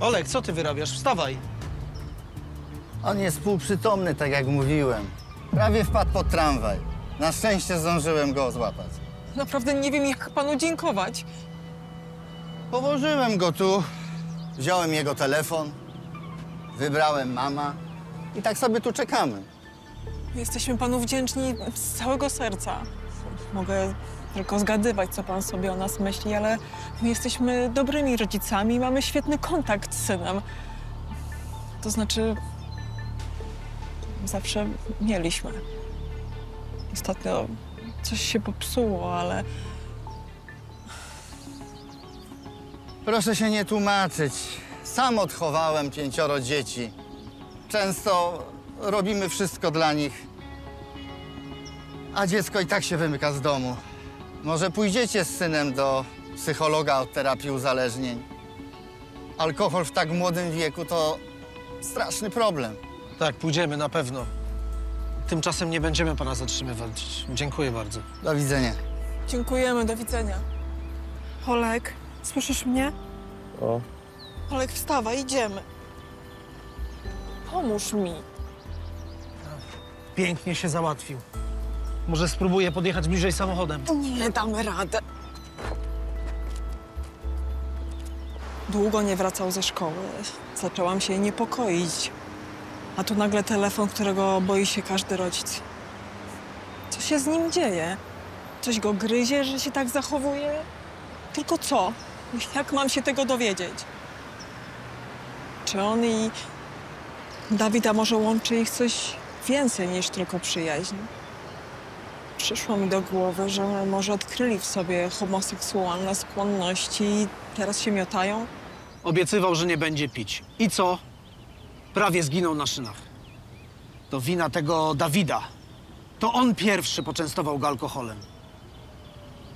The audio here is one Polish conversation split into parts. Olek, co ty wyrabiasz? Wstawaj! On jest półprzytomny, tak jak mówiłem. Prawie wpadł pod tramwaj. Na szczęście zdążyłem go złapać. Naprawdę nie wiem, jak panu dziękować. Położyłem go tu, wziąłem jego telefon, wybrałem mama i tak sobie tu czekamy. Jesteśmy panu wdzięczni z całego serca. Mogę tylko zgadywać, co pan sobie o nas myśli, ale my jesteśmy dobrymi rodzicami i mamy świetny kontakt z synem. To znaczy, zawsze mieliśmy. Ostatnio coś się popsuło, ale... Proszę się nie tłumaczyć. Sam odchowałem 5 dzieci. Często robimy wszystko dla nich. A dziecko i tak się wymyka z domu. Może pójdziecie z synem do psychologa od terapii uzależnień? Alkohol w tak młodym wieku to straszny problem. Tak, pójdziemy na pewno. Tymczasem nie będziemy pana zatrzymywać. Dziękuję bardzo. Do widzenia. Dziękujemy, do widzenia. Olek, słyszysz mnie? O. Olek, wstawaj, idziemy. Pomóż mi. Pięknie się załatwił. Może spróbuję podjechać bliżej samochodem. Nie damy radę. Długo nie wracał ze szkoły. Zaczęłam się niepokoić. A tu nagle telefon, którego boi się każdy rodzic. Co się z nim dzieje? Coś go gryzie, że się tak zachowuje? Tylko co? Jak mam się tego dowiedzieć? Czy on i Dawida może łączy ich coś więcej niż tylko przyjaźń? Przyszło mi do głowy, że może odkryli w sobie homoseksualne skłonności i teraz się miotają. Obiecywał, że nie będzie pić. I co? Prawie zginął na szynach. To wina tego Dawida. To on pierwszy poczęstował go alkoholem.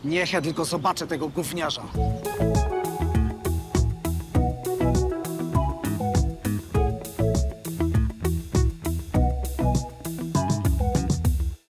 Niech ja tylko zobaczę tego gówniarza.